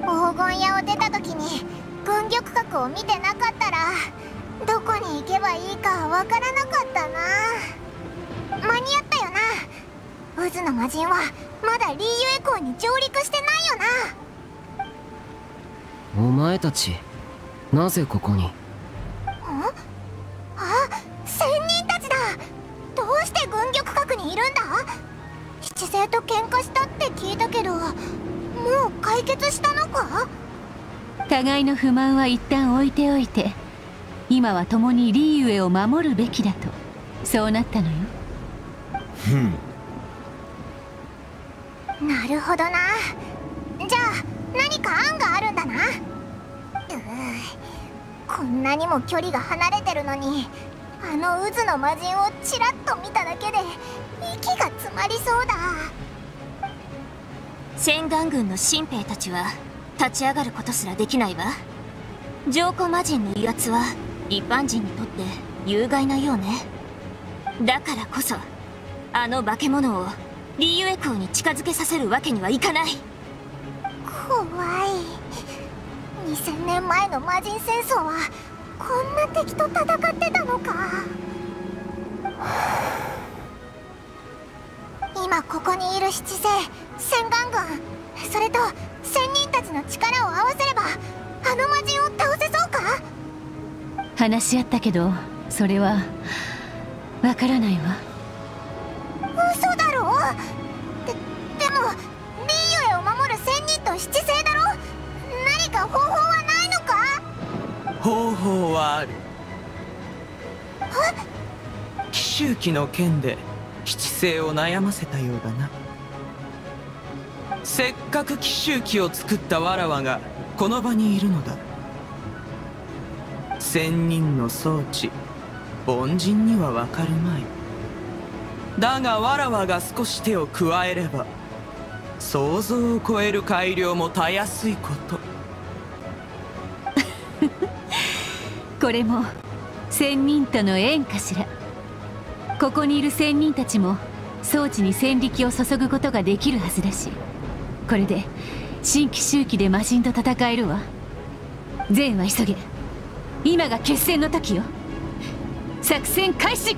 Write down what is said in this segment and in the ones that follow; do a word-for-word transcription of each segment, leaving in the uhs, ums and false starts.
黄金屋を出た時に軍玉閣を見てなかったらどこに行けばいいかわからなかったな。間に合ったよな。渦の魔人はまだリーユエコーに上陸してないよな。お前たちなぜここに？あ、仙人たちだ。どうして軍玉閣にいるんだ？七星と喧嘩したって聞いたけど、もう解決したのか？互いの不満は一旦置いておいて、今は共にリーウェを守るべきだと、そうなったのよ。なるほどな。じゃあ何か案があるんだな。うー、こんなにも距離が離れてるのに、あの渦の魔人をちらっと見ただけで息が詰まりそうだ。仙岩軍の新兵たちは立ち上がることすらできないわ。上古魔人の威圧は一般人にとって有害なようね。だからこそあの化け物をリーユエコーに近づけさせるわけにはいかない。怖い。にせんねんまえの魔人戦争はこんな敵と戦ってたのか。今ここにいる七星、仙岩軍、それと仙人たちの力を合わせればあの魔人を倒せそうか？話し合ったけどそれはわからないわ。嘘だろ。で、でもリーユエを守る仙人と七星だろ。何か方法はないのか？方法はある。奇襲機の件で七星を悩ませたようだな。せっかく奇襲機を作ったわらわがこの場にいるのだ。仙人の装置、凡人には分かるまい。だがわらわが少し手を加えれば想像を超える改良もたやすいこと。これも仙人との縁かしら。ここにいる仙人たちも装置に戦力を注ぐことができるはずだし、これで新奇襲機で魔神と戦えるわ。善は急げ。今が決戦の時よ。作戦開始。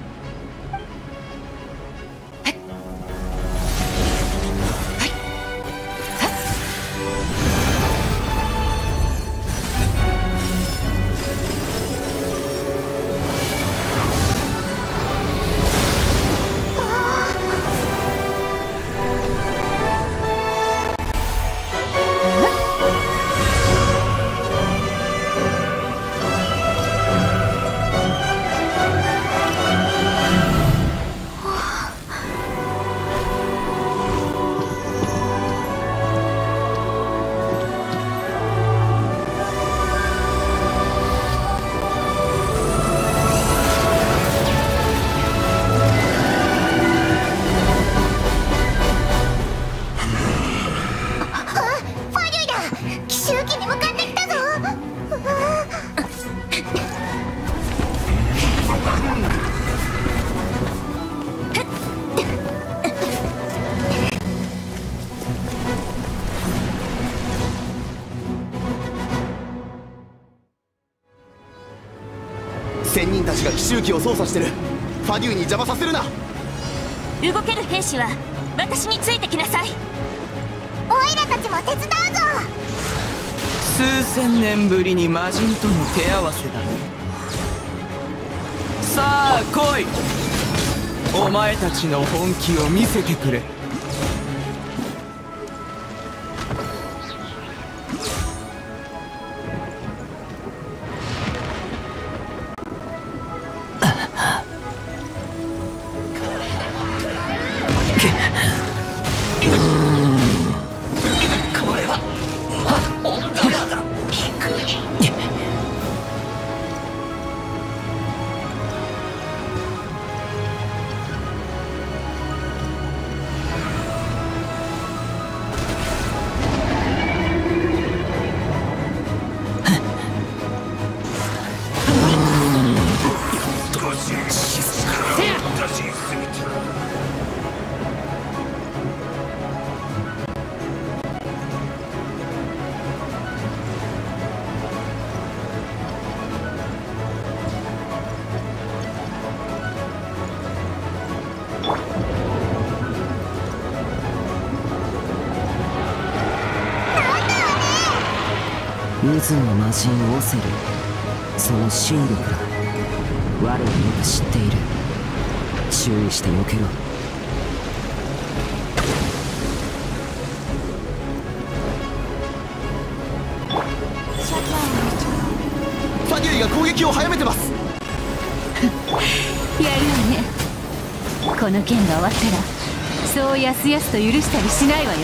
仙人たちが奇襲機を操作してる。ファデューに邪魔させるな。動ける兵士は私についてきなさい。オイラたちも手伝うぞ。数千年ぶりに魔人との手合わせだね。さあ来い。お前たちの本気を見せてくれ。渦の魔人オセル、そのシールから我はよく知っている。注意して避けろ。攻撃を早めてますやるわね。この件が終わったらそうやすやすと許したりしないわよ。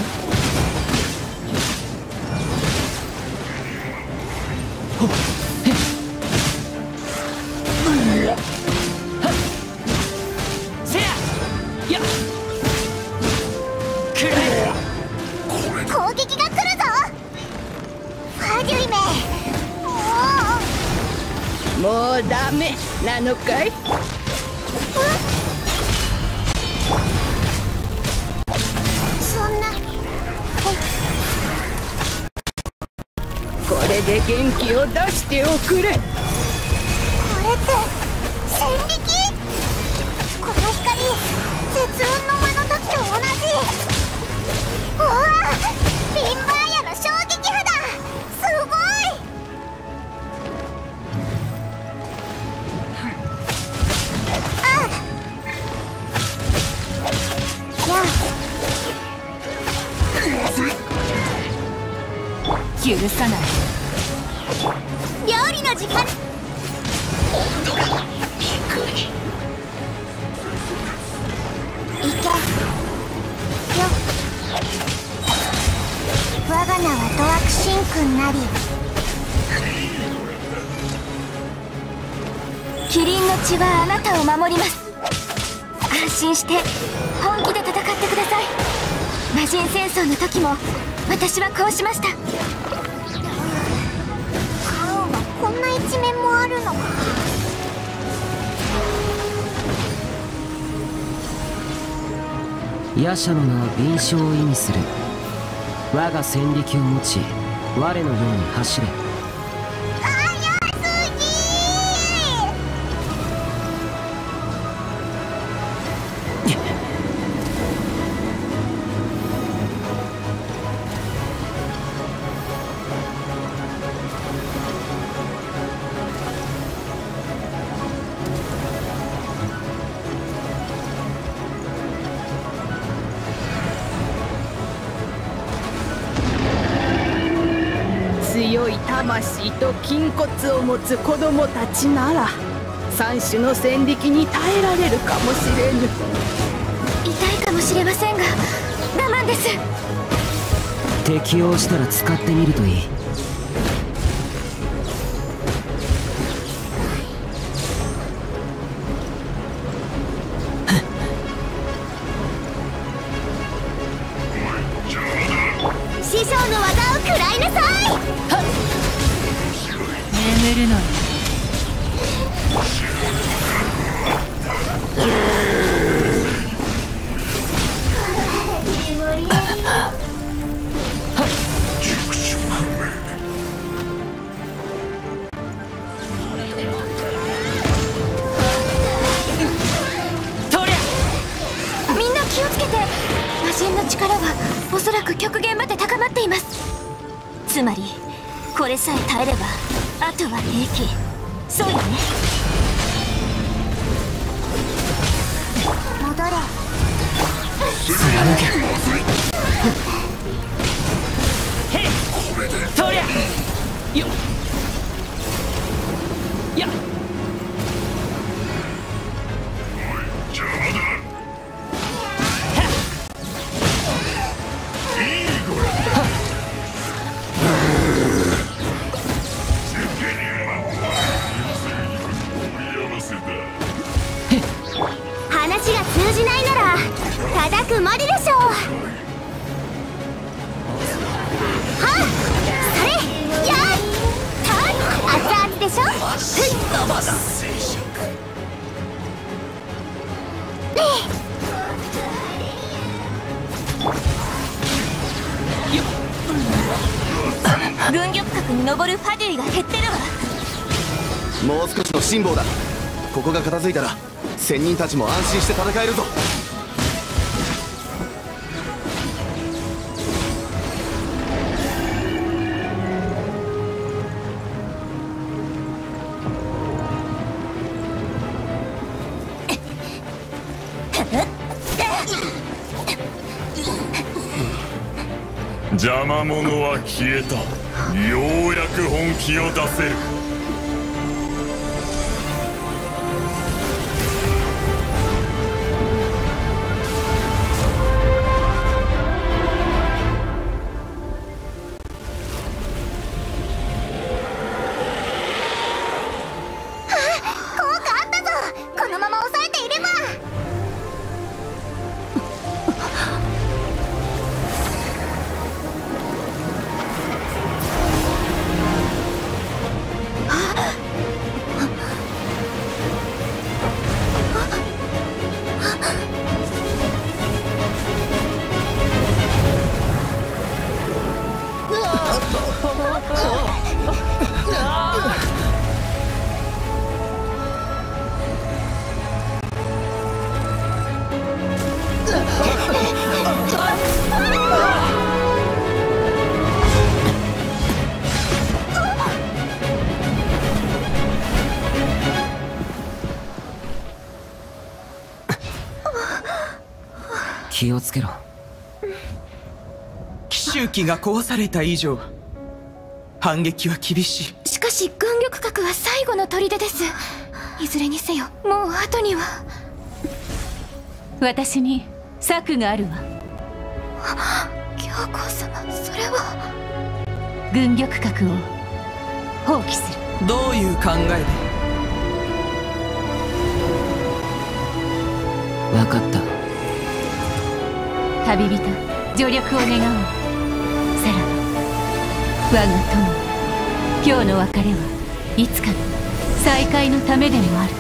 せややっくれ、攻撃が来るぞファデュイめ。もうダメなのかい？そんな。これで元気を出しておくれ。これって戦力？この光、絶雲の間の時と同じ。うわあ、ビンバーヤの衝撃波だ。すごい。許さない。料理の時間。温度が低い。いけよ。我が名はドアクシンクなり。キリンの血はあなたを守ります。安心して本気で戦ってください。魔人戦争の時も私はこうしました。こんな一面もあるのか。夜叉の名は敏捷を意味する。我が戦力を持ち我のように走れ。強い魂と筋骨を持つ子供たちなら三種の戦力に耐えられるかもしれぬ。痛いかもしれませんが我慢です。適応したら使ってみるといい。師匠の技を食らいなさい。眠るのよ。みんな気をつけて。魔人の力はおそらく極限まで高まっています。つまりこれさえ耐えればあとは平気。そうよね。戻れ。へい、とりゃよっやっマリでしょう。はあ、それやあ、熱々でしょ。軍玉閣に登るファデュイが減ってるわ。もう少しの辛抱だ。ここが片付いたら仙人たちも安心して戦えるぞ。邪魔者は消えた。ようやく本気を出せる。気をつけろ。奇襲機が壊された以上反撃は厳しい。しかし軍力核は最後の砦です。いずれにせよもう後には。私に策があるわ。教皇様、それは。軍力核を放棄する。どういう考えで？分かった。旅人、助力を願おう。さらば我が友、今日の別れはいつかの再会のためでもある。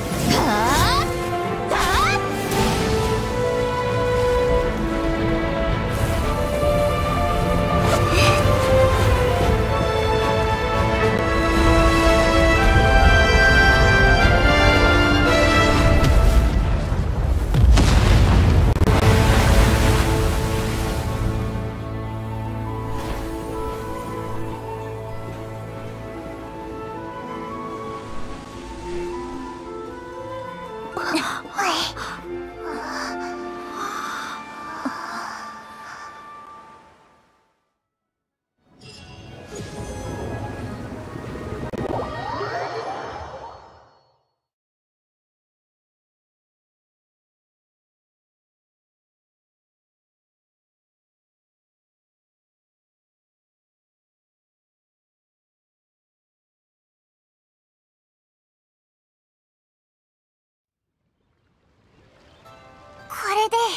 で、終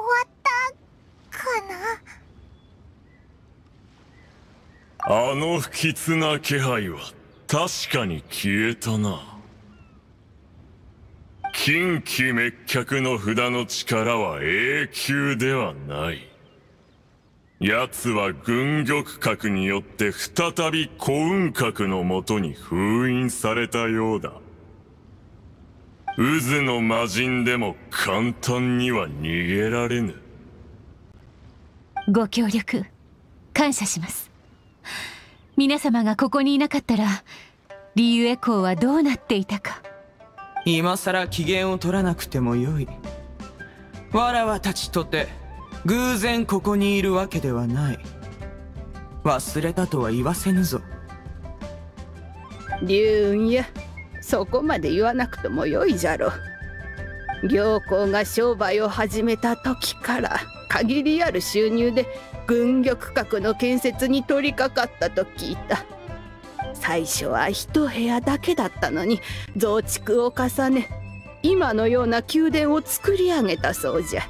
わったかな。あの不吉な気配は確かに消えたな。近畿滅却の札の力は永久ではない。奴は軍玉核によって再び古雲閣のもとに封印されたようだ。渦の魔人でも簡単には逃げられぬ。ご協力感謝します。皆様がここにいなかったらリーユエコーはどうなっていたか。今さら機嫌を取らなくてもよい。わらわたちとて偶然ここにいるわけではない。忘れたとは言わせぬぞ。龍雲や、そこまで言わなくてもよいじゃろ。行幸が商売を始めた時から限りある収入で軍玉閣の建設に取り掛かったと聞いた。最初は一部屋だけだったのに増築を重ね、今のような宮殿を作り上げたそうじゃ。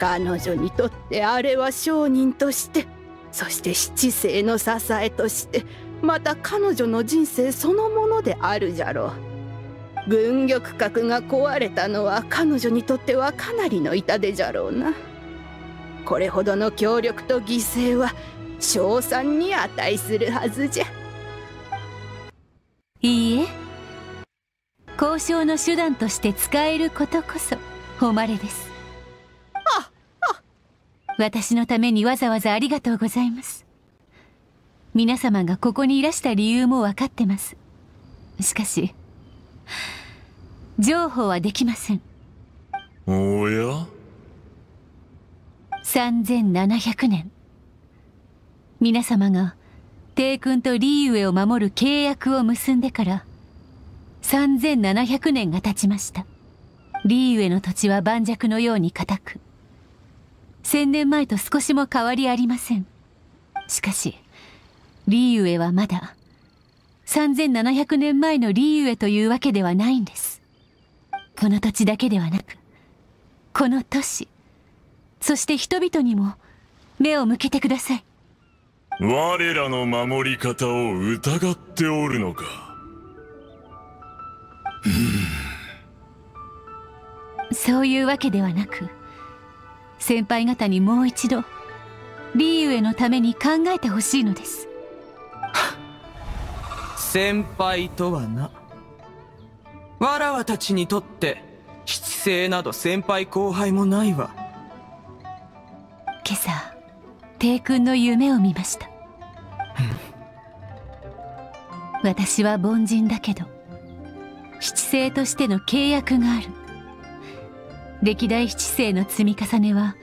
彼女にとってあれは商人として、そして七世の支えとして、また彼女の人生そのものであるじゃろう。軍玉閣が壊れたのは彼女にとってはかなりの痛手じゃろうな。これほどの協力と犠牲は称賛に値するはずじゃ。いいえ、交渉の手段として使えることこそ誉れです。ああ、私のためにわざわざありがとうございます。皆様がここにいらした理由も分かってます。しかし、譲歩はできません。おや？ さんぜんななひゃく 年、皆様が帝君とリーウェを守る契約を結んでからさんぜんななひゃくねんが経ちました。リーウェの土地は盤石のように固く、千年前と少しも変わりありません。しかし、リーウェはまださんぜんななひゃくねんまえのリーウェというわけではないんです。この土地だけではなく、この都市、そして人々にも目を向けてください。我らの守り方を疑っておるのか。そういうわけではなく、先輩方にもう一度リーウェのために考えてほしいのです。先輩とはな。わらわたちにとって七星など先輩後輩もないわ。今朝帝君の夢を見ました。私は凡人だけど七星としての契約がある。歴代七星の積み重ねは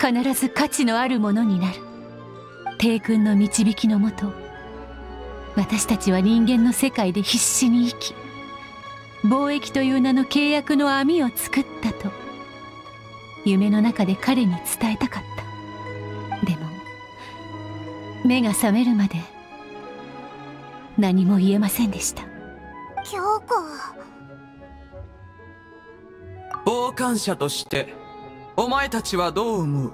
必ず価値のあるものになる。帝君の導きのもと、私たちは人間の世界で必死に生き、貿易という名の契約の網を作ったと夢の中で彼に伝えたかった。でも目が覚めるまで何も言えませんでした。京子、傍観者としてお前たちはどう思う？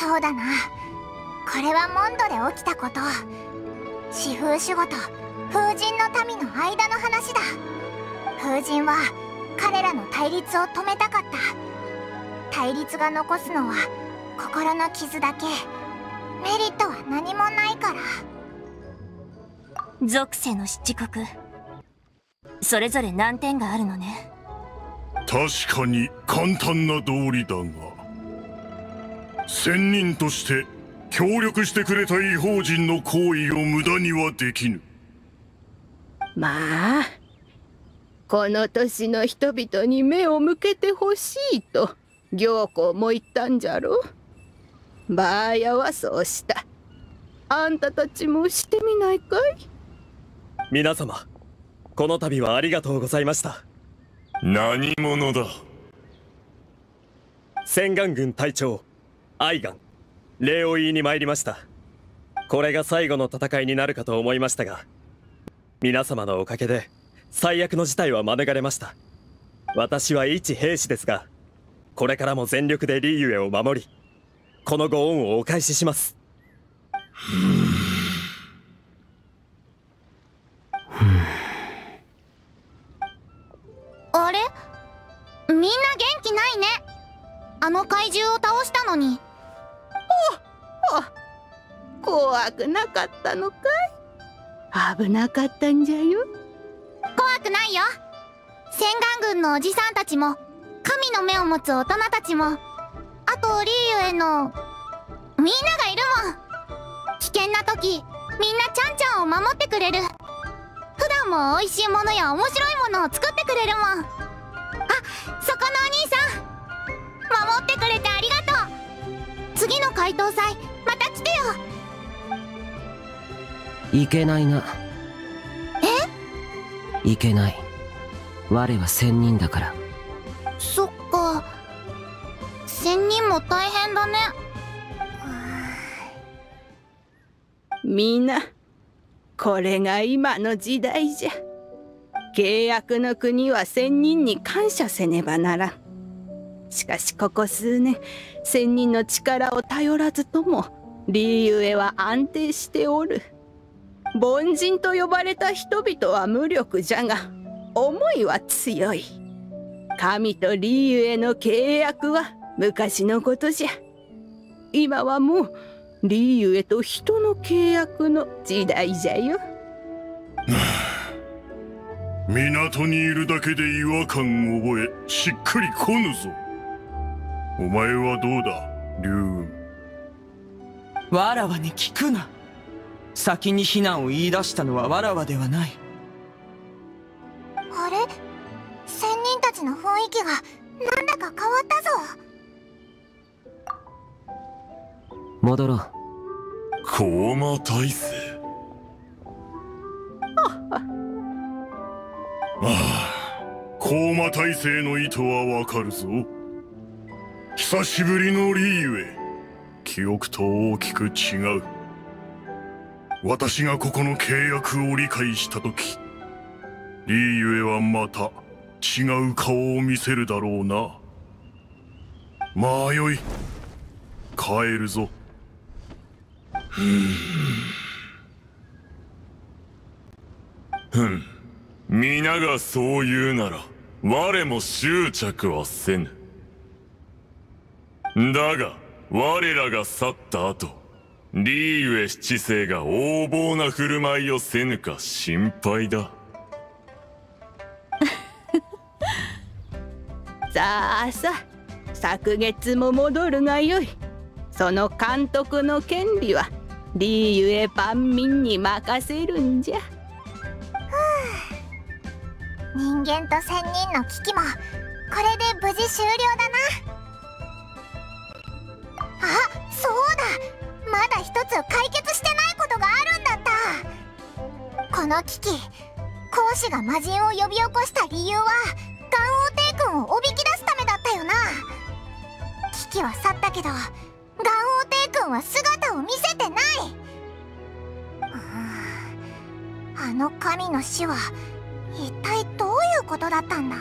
そうだな、これはモンドで起きたこと。四風守護と風神の民の間の話だ。風神は彼らの対立を止めたかった。対立が残すのは心の傷だけ、メリットは何もないから。属性の七国、それぞれ難点があるのね。確かに簡単な道理だが、仙人として協力してくれた異邦人の行為を無駄にはできぬ。まあこの年の人々に目を向けてほしいと行幸も言ったんじゃろ。バーヤはそうした。あんたたちもしてみないかい？皆様、この度はありがとうございました。何者だ？千眼軍隊長愛眼礼を言いに参りました。これが最後の戦いになるかと思いましたが、皆様のおかげで最悪の事態は免れました。私は一兵士ですが、これからも全力でリーウェを守り、このご恩をお返しします。あれ？みんな元気ないね。あの怪獣を倒したのに。おっ、怖くなかったのかい？危なかったんじゃよ。怖くないよ。千眼軍のおじさんたちも、神の目を持つ大人たちも、あとリーウェのみんながいるもん。危険な時、みんなちゃんちゃんを守ってくれる。普段も美味しいものや面白いものを作ってくれるもん。あ、そこのお兄さん、守ってくれてありがとう。次の怪盗祭、また来てよ。いけないな。え？いけない。我は仙人だから。そっか、仙人も大変だね。みんな、これが今の時代じゃ。契約の国は仙人に感謝せねばならん。しかしここ数年、仙人の力を頼らずともリーウェは安定しておる。凡人と呼ばれた人々は無力じゃが、思いは強い。神とリーウェの契約は昔のことじゃ。今はもうリーウェと人の契約の時代じゃよ。港にいるだけで違和感を覚え、しっくりこぬぞ。お前はどうだ、龍雲。わらわに聞くな。先に非難を言い出したのはわらわではない。あれ、仙人たちの雰囲気がなんだか変わったぞ。戻ろう。高馬大勢。ああ、高馬大勢の意図はわかるぞ。久しぶりのリーゆえ、記憶と大きく違う。私がここの契約を理解したとき、リーゆえはまた違う顔を見せるだろうな。まあよい、帰るぞ。ふん、皆がそう言うなら我も執着はせぬ。だが我らが去った後、リーウェ七世が横暴な振る舞いをせぬか心配だ。さあさあ、昨月も戻るがよい。その監督の権利はリーゆえ万民に任せるんじゃ。人間と仙人の危機もこれで無事終了だな。あ、そうだ、まだ一つ解決してないことがあるんだった。この危機、孔子が魔人を呼び起こした理由はガンオウテイ君をおびき出すためだったよな。危機は去ったけどガンオウテイ君は姿を見せてない。あの神の死は一体どういうことだったんだ？